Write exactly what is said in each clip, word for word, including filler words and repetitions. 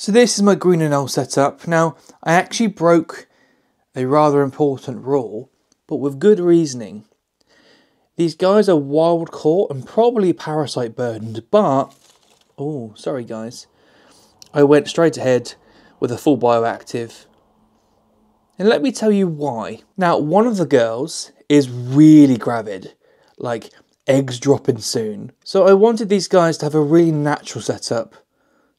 So this is my green anole setup. Now, I actually broke a rather important rule, but with good reasoning. These guys are wild caught and probably parasite burdened, but, oh, sorry guys. I went straight ahead with a full bioactive. And let me tell you why. Now, one of the girls is really gravid, like eggs dropping soon. So I wanted these guys to have a really natural setup,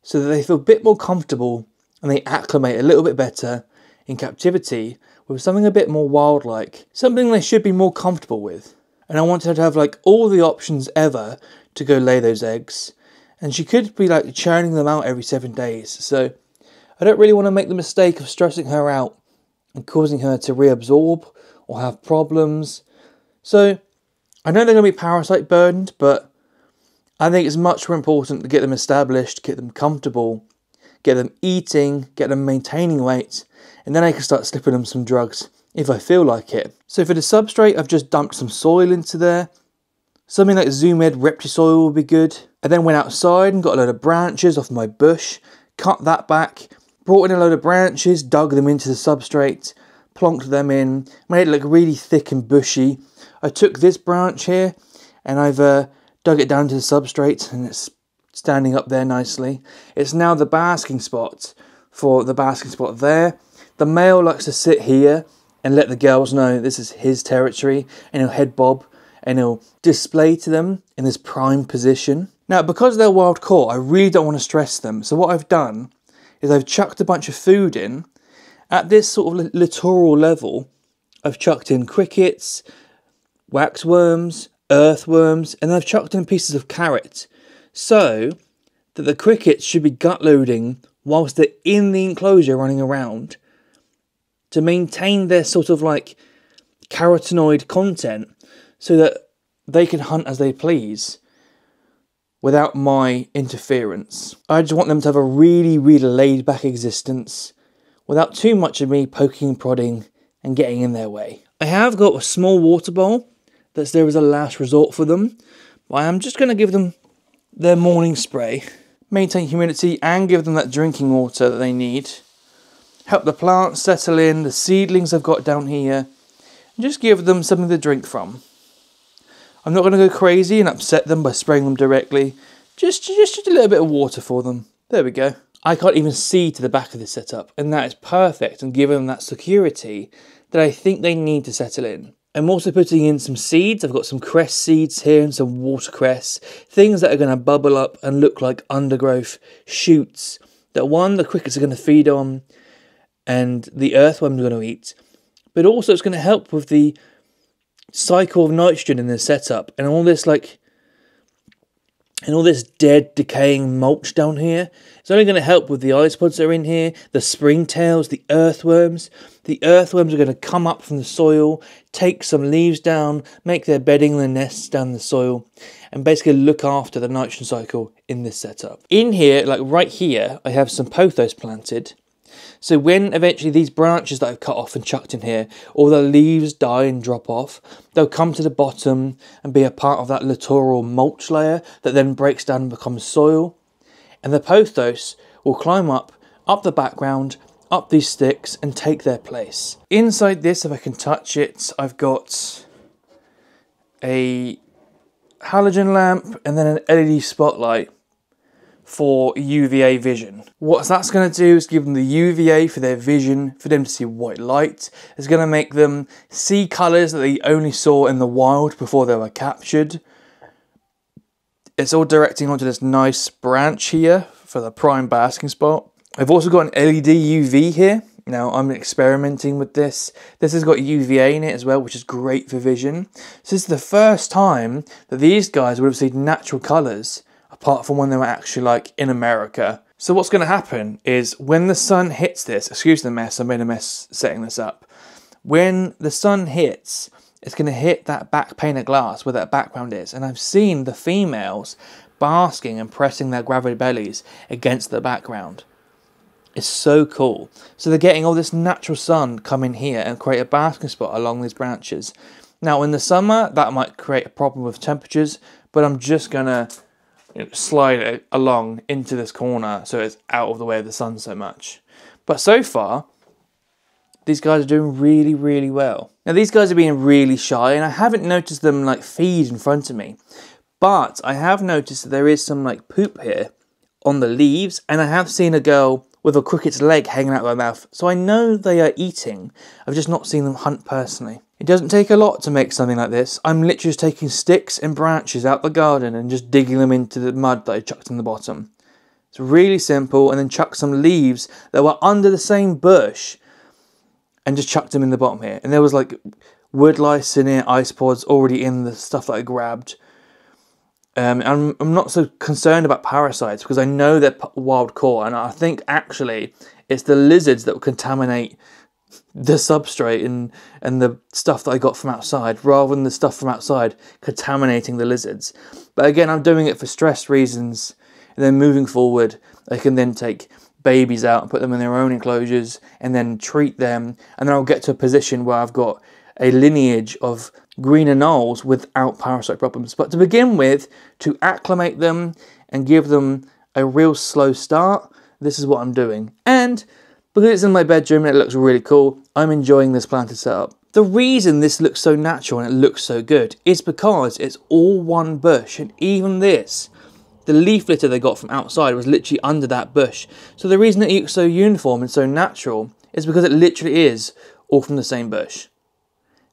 so that they feel a bit more comfortable and they acclimate a little bit better in captivity with something a bit more wild-like, something they should be more comfortable with. And I wanted her to have like all the options ever to go lay those eggs, and she could be like churning them out every seven days. So I don't really want to make the mistake of stressing her out and causing her to reabsorb or have problems. So I know they're going to be parasite burdened, but I think it's much more important to get them established, get them comfortable, get them eating, get them maintaining weight, and then I can start slipping them some drugs if I feel like it. So for the substrate, I've just dumped some soil into there. Something like Zoo Med Repti Soil will be good. I then went outside and got a load of branches off my bush, cut that back, brought in a load of branches, dug them into the substrate, plonked them in, made it look really thick and bushy. I took this branch here and I've... Uh, dug it down to the substrate and it's standing up there nicely. It's now the basking spot for the basking spot there. The male likes to sit here and let the girls know this is his territory, and he'll head bob and he'll display to them in this prime position. Now, because they're wild caught, I really don't want to stress them. So what I've done is I've chucked a bunch of food in. At this sort of littoral level, I've chucked in crickets, waxworms, earthworms, and I've chucked in pieces of carrot, so that the crickets should be gut loading whilst they're in the enclosure running around, to maintain their sort of like carotenoid content so that they can hunt as they please without my interference. I just want them to have a really really laid back existence without too much of me poking and prodding and getting in their way. I have got a small water bowl that's there as a last resort for them, but I'm just going to give them their morning spray, maintain humidity and give them that drinking water that they need, help the plants settle in, the seedlings I've got down here, and just give them something to drink from. I'm not going to go crazy and upset them by spraying them directly, just, just, just a little bit of water for them. There we go. I can't even see to the back of this setup, and that is perfect and giving them that security that I think they need to settle in. I'm also putting in some seeds. I've got some cress seeds here and some watercress, things that are going to bubble up and look like undergrowth shoots that, one, the crickets are going to feed on and the earthworms are going to eat, but also it's going to help with the cycle of nitrogen in this setup and all this like and all this dead decaying mulch down here. It's only going to help with the isopods that are in here, the springtails, the earthworms. The earthworms are going to come up from the soil, take some leaves down, make their bedding and their nests down the soil, and basically look after the nitrogen cycle in this setup. In here, like right here, I have some pothos planted. So when eventually these branches that I've cut off and chucked in here, all the leaves die and drop off, they'll come to the bottom and be a part of that littoral mulch layer that then breaks down and becomes soil. And the pothos will climb up, up the background, up these sticks and take their place. Inside this, if I can touch it, I've got a halogen lamp and then an L E D spotlight for U V A vision. What that's going to do is give them the U V A for their vision, for them to see white light. It's going to make them see colours that they only saw in the wild before they were captured. It's all directing onto this nice branch here for the prime basking spot. I've also got an L E D U V here. Now I'm experimenting with this. This has got U V A in it as well, which is great for vision. So this is the first time that these guys would have seen natural colours, apart from when they were actually like in America. So what's going to happen is when the sun hits this, excuse the mess, I made a mess setting this up. When the sun hits, it's going to hit that back pane of glass where that background is. And I've seen the females basking and pressing their gravid bellies against the background. It's so cool. So they're getting all this natural sun come in here and create a basking spot along these branches. Now in the summer, that might create a problem with temperatures, but I'm just going to you know, slide it along into this corner so it's out of the way of the sun so much. But so far, these guys are doing really, really well. Now these guys are being really shy and I haven't noticed them like feed in front of me. But I have noticed that there is some like poop here on the leaves, and I have seen a girl with a cricket's leg hanging out of her mouth, so I know they are eating. I've just not seen them hunt personally. It doesn't take a lot to make something like this. I'm literally just taking sticks and branches out the garden and just digging them into the mud that I chucked in the bottom. It's really simple, and then chuck some leaves that were under the same bush and just chucked them in the bottom here. And there was like wood lice in here, ice pods already in the stuff that I grabbed. Um, I'm, I'm not so concerned about parasites because I know they're wild caught, and I think actually it's the lizards that will contaminate the substrate and, and the stuff that I got from outside rather than the stuff from outside contaminating the lizards. But again, I'm doing it for stress reasons, and then moving forward I can then take babies out and put them in their own enclosures and then treat them, and then I'll get to a position where I've got a lineage of green anoles without parasite problems. But to begin with, to acclimate them and give them a real slow start, this is what I'm doing. And because it's in my bedroom and it looks really cool, I'm enjoying this planted setup. The reason this looks so natural and it looks so good is because it's all one bush, and even this, the leaf litter they got from outside was literally under that bush. So the reason it looks so uniform and so natural is because it literally is all from the same bush.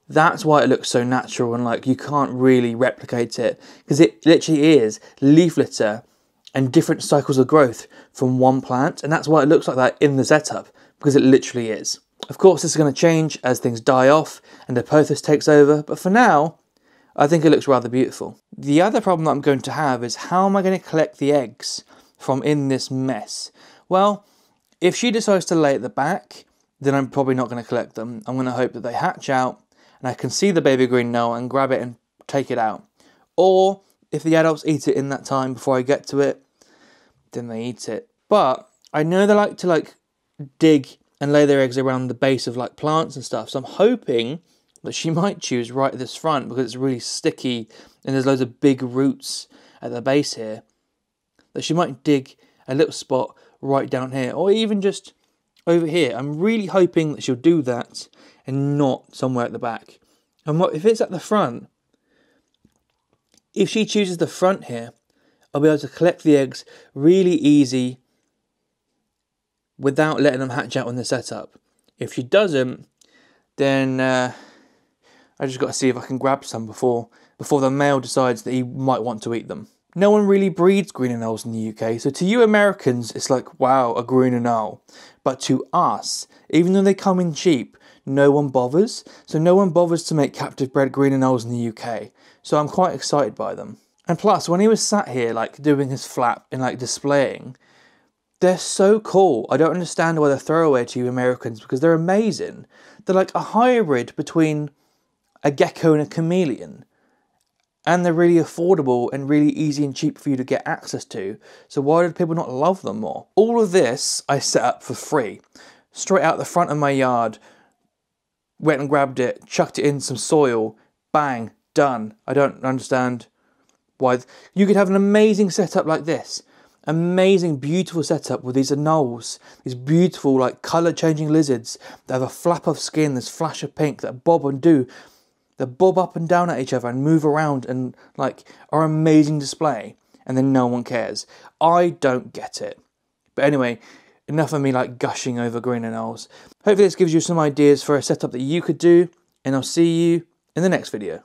That's why it looks so natural, and like you can't really replicate it because it literally is leaf litter and different cycles of growth from one plant, and that's why it looks like that in the setup, because it literally is. Of course this is going to change as things die off and the pothos takes over, but for now I think it looks rather beautiful. The other problem that I'm going to have is how am I going to collect the eggs from in this mess? Well, if she decides to lay at the back, then I'm probably not going to collect them. I'm going to hope that they hatch out and I can see the baby green anole and grab it and take it out. Or if the adults eat it in that time before I get to it, then they eat it. But I know they like to like dig and lay their eggs around the base of like plants and stuff, so I'm hoping that she might choose right at this front because it's really sticky and there's loads of big roots at the base here, that she might dig a little spot right down here or even just over here. I'm really hoping that she'll do that and not somewhere at the back. And what if it's at the front? If she chooses the front here, I'll be able to collect the eggs really easy without letting them hatch out on the setup. If she doesn't, then uh, I just got to see if I can grab some before before the male decides that he might want to eat them. No one really breeds green anoles in the U K, so to you Americans it's like, wow, a green anole. But to us, even though they come in cheap, no one bothers, so no one bothers to make captive bred green anoles in the U K, so I'm quite excited by them. And plus, when he was sat here like doing his flap and like displaying, they're so cool. I don't understand why they're throwaway to you Americans, because they're amazing. They're like a hybrid between a gecko and a chameleon, and they're really affordable and really easy and cheap for you to get access to, so why do people not love them more? All of this I set up for free, straight out the front of my yard. Went and grabbed it, chucked it in some soil, bang, done. I don't understand why. You could have an amazing setup like this. Amazing, beautiful setup with these anoles, these beautiful, like, colour-changing lizards that have a flap of skin, this flash of pink that bob and do, that bob up and down at each other and move around and, like, are an amazing display. And then no one cares. I don't get it. But anyway, enough of me like gushing over green anoles. Hopefully this gives you some ideas for a setup that you could do, and I'll see you in the next video.